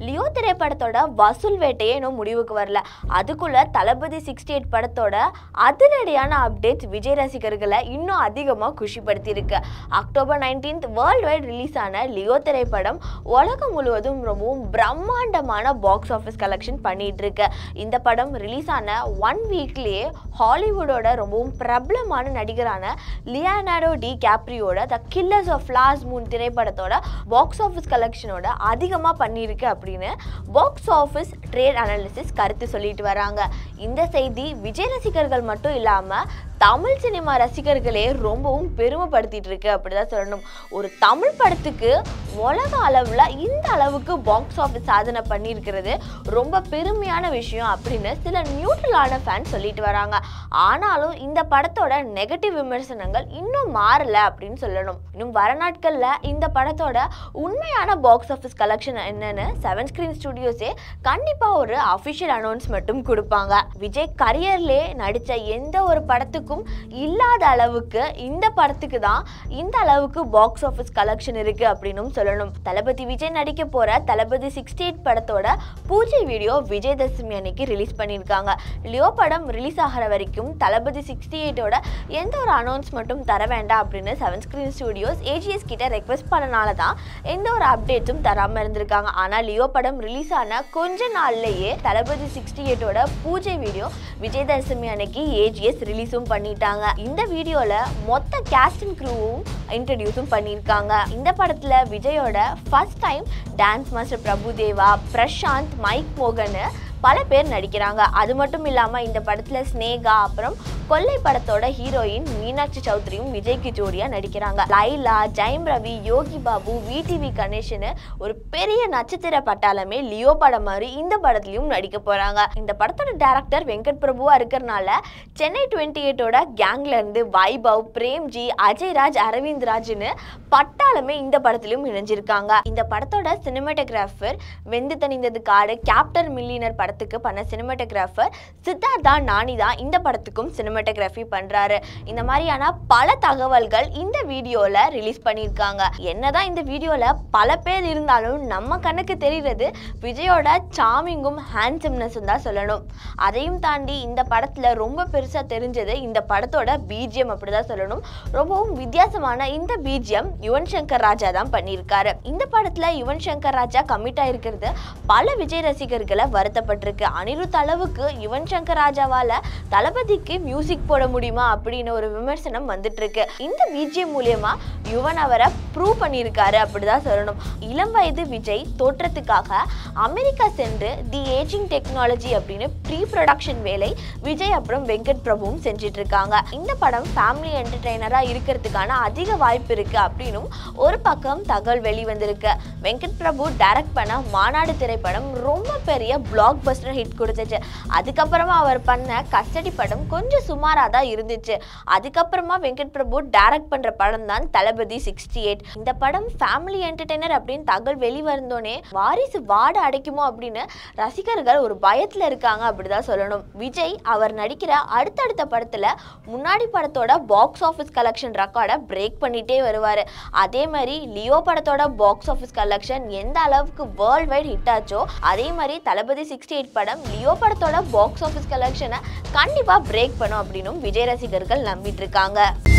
Leotere Padatoda, Basul Vete no Mudivuka Varla Adakula, Thalapathy 68 Padatoda, Adanadiana updates Vijay Rasikargala, Inno Adigama Kushipatirka. October 19th, worldwide release ana Leotere Padam Walaka Mulodum Romum Brahman Damana box office collection Panitrika. In the Padam release ana 1 weekly Hollywood order Romum Prablamana Adigrana, Leonardo Di Caprio order, the Killers of Flas Muntere Padatoda, box office collection order, Adigama Panirika. Box office trade analysis கருத்து சொல்லிட்டு வராங்க. இந்த செய்தி விஜய் ரசிகர்கள் மட்டும் இல்லாம Tamil cinema ரசிகர்களே ரொம்பவும் பெருமைப்படுத்திட்டு இருக்கு அப்படிதான் சொல்லணும். ஒரு தமிழ் படத்துக்கு உலக அளவுல இந்த அளவுக்கு பாக்ஸ் ஆபிஸ் சாதனை பண்ணியிருக்கிறது ரொம்ப பெருமையான விஷயம் அப்படினு சில நியூட்ரலான ஃபேன்ஸ் சொல்லிட்டு வராங்க. ஆனாலும் இந்த படத்தோட நெகட்டிவ் விமர்சனங்கள் இன்னும் மாறல அப்படினு சொல்லணும். இன்னும் வரநாட்கள்ல இந்த படத்தோட உண்மையான பாக்ஸ் ஆபிஸ் கலெக்ஷன் என்னன்னு Seven Screen Studios கண்டிப்பா ஒரு official announcement-ம் கொடுப்பாங்க. விஜய் கரியர்லயே நடிச்ச எந்த ஒரு படத்துக்கு இல்லாத அளவுக்கு இந்த படத்துக்கு தான் இந்த அளவுக்கு box office collection இருக்கு அப்படினும் சொல்லணும். தளபதி விஜய் நடிக்க போற தளபதி 68 படத்தோட பூஜை வீடியோ விஜய் தசமியனிக்கு ரிலீஸ் பண்ணிருக்காங்க. லியோ படம் ரிலீஸ் ஆகற வரைக்கும் தளபதி 68 ஓட எந்த ஒரு அனௌன்ஸ்மென்ட்டும் தர வேண்டாம் அப்படினு Seven Screen Studios ஏஜிஎஸ் கிட்ட ரெக்வெஸ்ட் பண்ணனால தான் எந்த ஒரு அப்டேட்டும் தராம இருந்திருக்காங்க. ஆனா லியோ படம் ரிலீஸ் ஆன கொஞ்ச நாள்லயே தளபதி 68 ஓட பூஜை வீடியோ விஜய் தசமியனிக்கு ஏஜிஎஸ் ரிலீஸும் பண்ணிட்டாங்க. இந்த வீடியோல மொத்த cast and crew இன்ட்ரோடியூஸும் பண்ணிருக்காங்க. இந்த படத்துல விஜயோட first time Dance Master Prabhu Deva, Prashanth Mike Mogan பல பேர் நடிக்கிறாங்க. அது மட்டும் இல்லாம இந்த படத்துல ஸ்னேகா அப்புறம் கொல்லை படத்தோட ஹீரோயின் மீனாட்சி சௌத்ரியும் மிஜேகி ஜோடியா நடிக்கிறாங்க. லைலா, ஜெயம் ரவி, யோகி பாபு, VTV கணேசன் ஒரு பெரிய நட்சத்திர பட்டாளமே லியோ படம் மாதிரி இந்த படத்திலயும் நடிக்க போறாங்க. இந்த படத்தோட டைரக்டர் வெங்கட் பிரபுவா இருக்கறனால சென்னை 28 ஓட கேங்ல இருந்து வைபவ், பிரேம்ஜி, அஜய்ராஜ், அரவிந்த்ராஜ்னு பட்டாளமே இந்த படத்திலயும் இணைஞ்சிருக்காங்க. இந்த படத்தோட சினிமாட்டோகிராஃபர் வெந்து தனிந்தது காடு கேப்டர் மில்லியனர் படத்துக்கு பண்ண சினிமாட்டோகிராஃபர் சித்தார்த்தா நானிதா இந்த படத்துக்கும் சினிமாட்டோகிராஃபி பண்றாரு. இந்த மாதிரியான பல தகவல்கள் இந்த வீடியோல ரிலீஸ் பண்ணிருக்காங்க. என்னதான் இந்த வீடியோல பல பேர் இருந்தாலும் நம்ம கண்ணுக்கு தெரிகிறது விஜயோட சாமிங்கும் ஹேண்ட்சம்னஸும் தான் சொல்லணும். அதையும் தாண்டி இந்த படத்துல ரொம்ப பெருசா தெரிஞ்சது இந்த படத்தோட BGM அப்படிதான் சொல்லணும். ரொம்பவும் வித்தியாசமான இந்த BGM யுவன் சங்கர்ராஜா தான் பண்ணியிருக்காரு. இந்த படத்துல யுவன் சங்கர்ராஜா கமிட்டா இருக்கிறது பல விஜய் ரசிகர்களை வருத்தப்பட்டு இருக்கு. அனிருத் அளவுக்கு யுவன் சங்கர்ராஜாவால தளபதிக்கு மியூசிக் போட முடியுமா அப்படின ஒரு விமர்சனம் வந்துட்டு இருக்கு. இந்த BGM மூலமா யுவன் அவரை ப்ரூவ் பண்ணிருக்காரு அப்படிதான் சொல்லணும். இளம் வயது விஜய் தோற்றத்துக்காக அமெரிக்கா சென்று தி ஏஜிங் டெக்னாலஜி அப்படின ப்ரீ ப்ரொடக்ஷன் வேலை விஜய் அப்புறம் வெங்கட் பிரபுவும் செஞ்சிட்டு இருக்காங்க. இந்த படம் ஃபேமிலி என்டர்டெய்னரா இருக்கிறதுக்கான அதிக வாய்ப்பு இருக்கு அப்படினும் ஒரு பக்கம் தகவல் வெளி வந்திருக்கு. வெங்கட் பிரபு டைரக்ட் பண்ண மாநாடு திரைப்படம் ரொம்ப பெரிய பிளாக் பஸ்டர் ஹிட் கொடுத்துச்சு. அதுக்கப்புறமா அவர் பண்ண கஸ்டடி படம் கொஞ்சம் சுமாராக தான் இருந்துச்சு. அதுக்கப்புறமா வெங்கட் பிரபு டைரக்ட் பண்ணுற படம் தான் தளபதி 68. இந்த படம் ஃபேமிலி என்டர்டெய்னர் அப்படின்னு தகவல் வெளிவந்தோடனே வாரிசு வாட அடைக்குமோ அப்படின்னு ரசிகர்கள் ஒரு பயத்தில் இருக்காங்க அப்படிதான் சொல்லணும். விஜய் அவர் நடிக்கிற அடுத்தடுத்த படத்தில் முன்னாடி படத்தோட பாக்ஸ் ஆஃபீஸ் கலெக்ஷன் ரெக்கார்டை பிரேக் பண்ணிட்டே வருவார். அதே மாதிரி லியோ படத்தோட பாக்ஸ் ஆஃபீஸ் கலெக்ஷன் எந்த அளவுக்கு வேர்ல்ட் வைட் ஹிட் ஆச்சோ அதே மாதிரி தளபதி 68 படம் லியோ படத்தோட பாக்ஸ் ஆஃபீஸ் கலெக்ஷனை கண்டிப்பா பிரேக் பண்ணும் அப்படினும் விஜய் ரசிகர்கள் நம்பிட்டு இருக்காங்க.